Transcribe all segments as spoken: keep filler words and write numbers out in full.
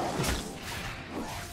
What?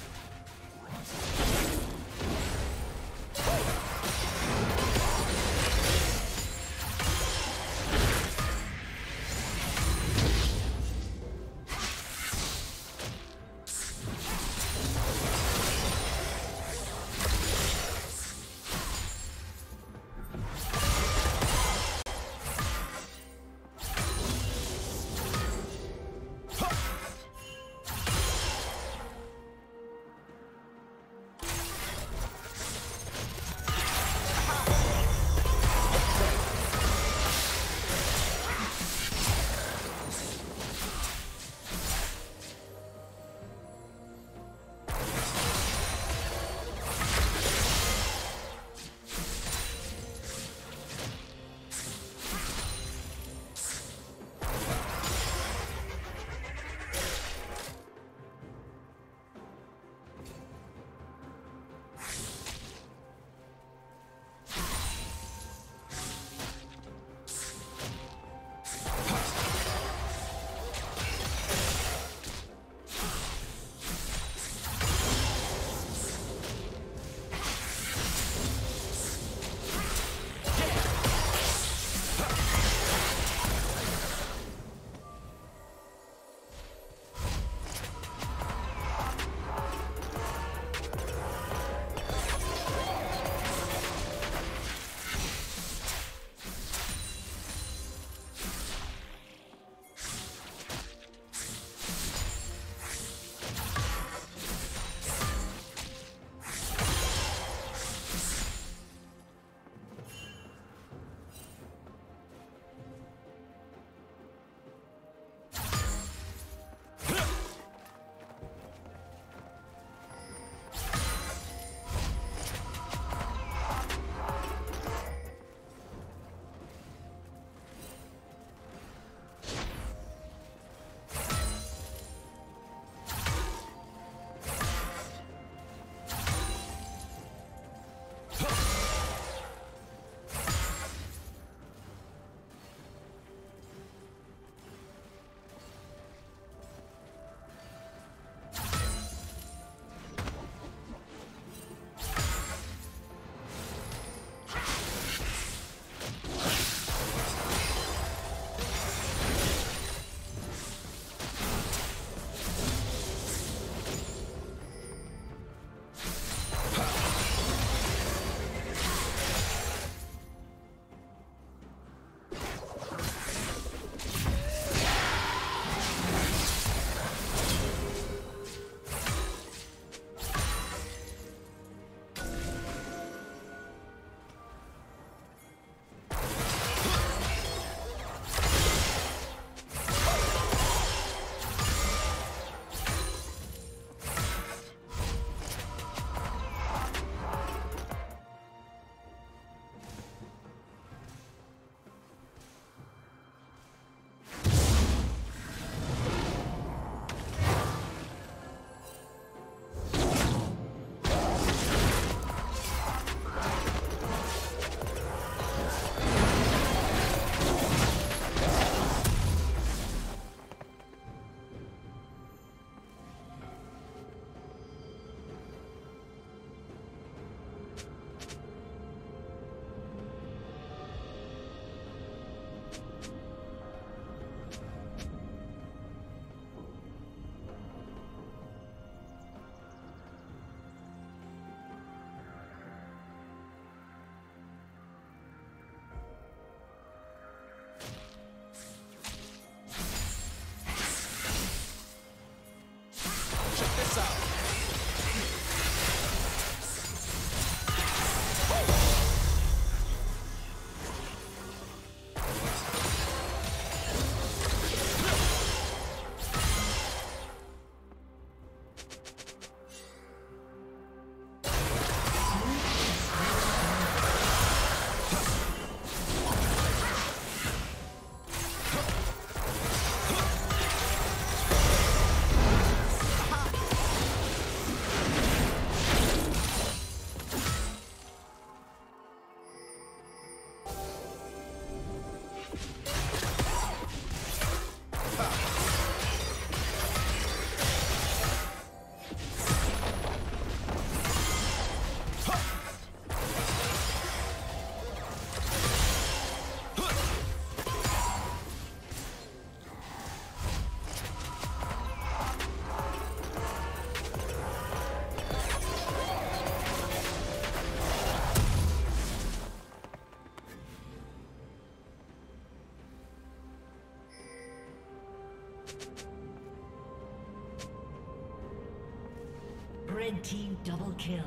Red team double kill.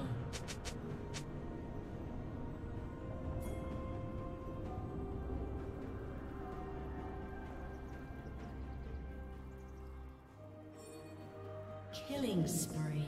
Killing spree.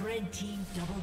Red team double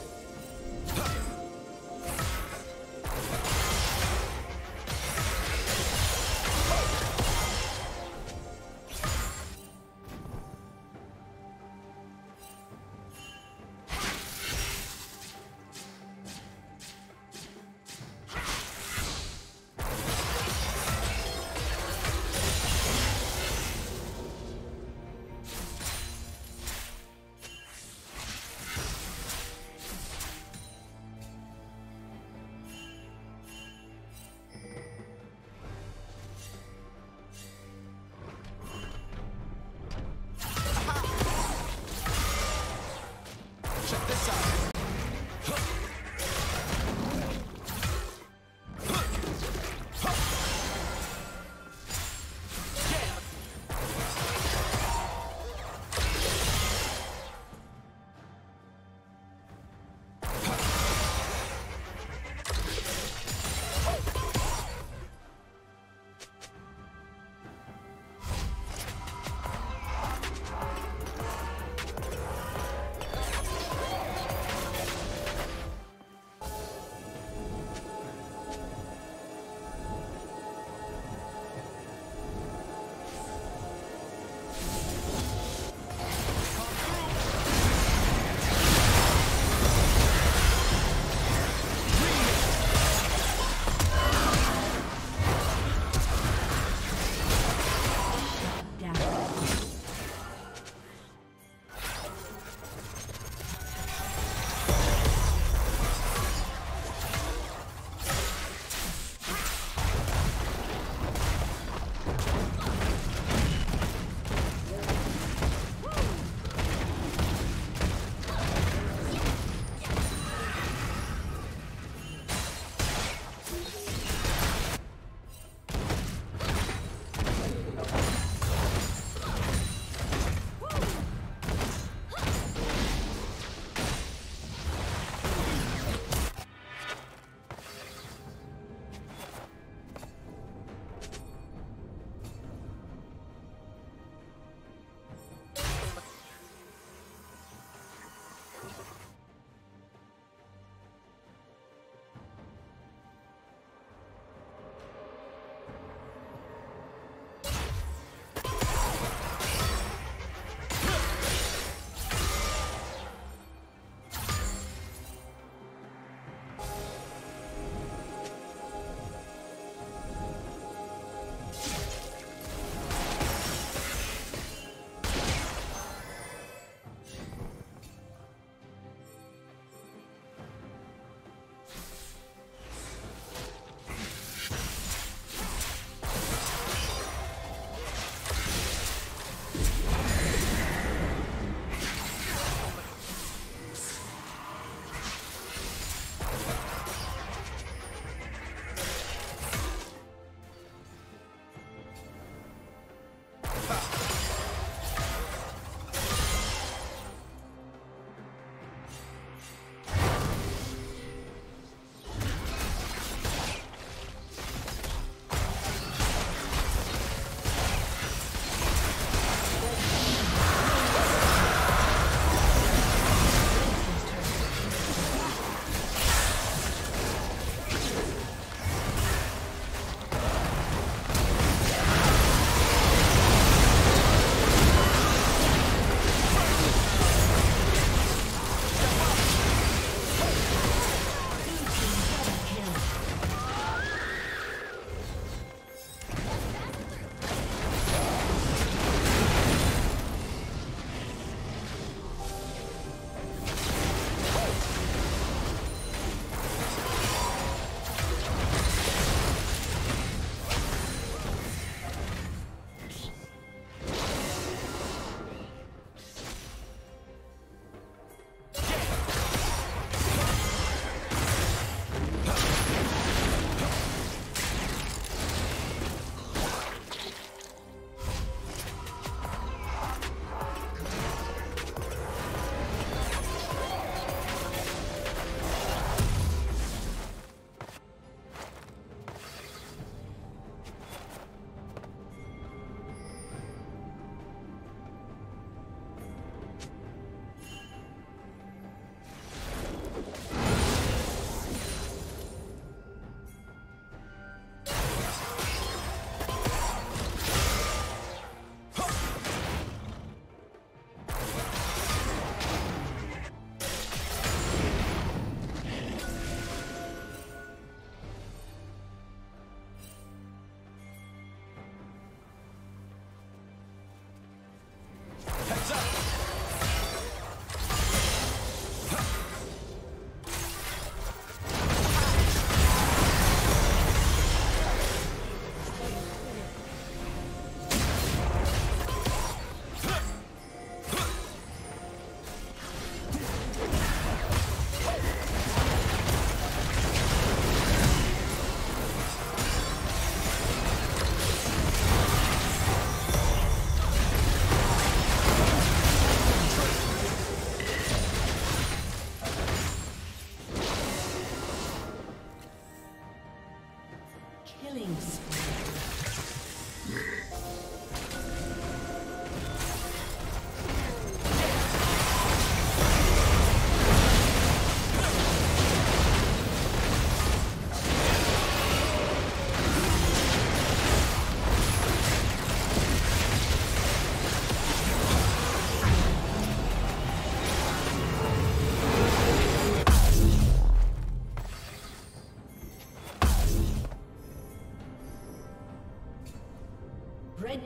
Red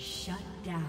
Shut down.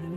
Blue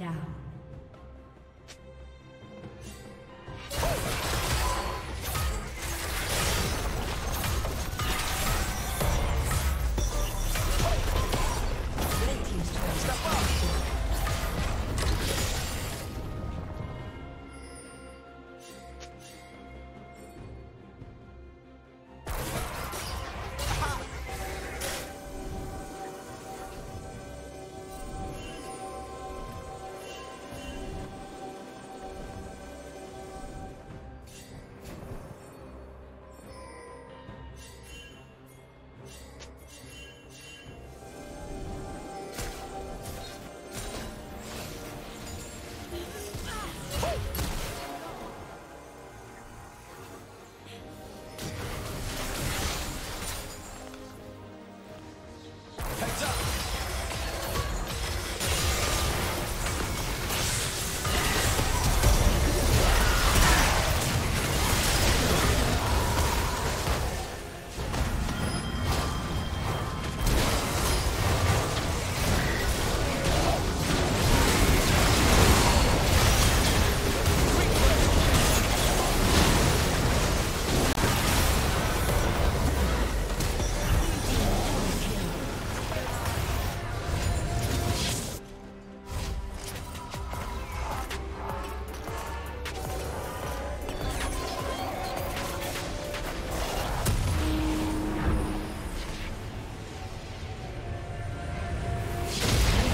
down.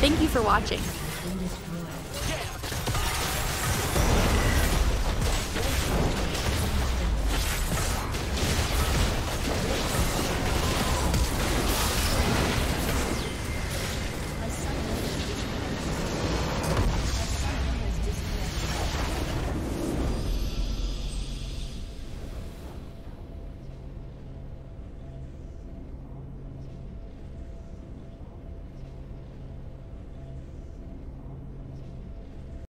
Thank you for watching.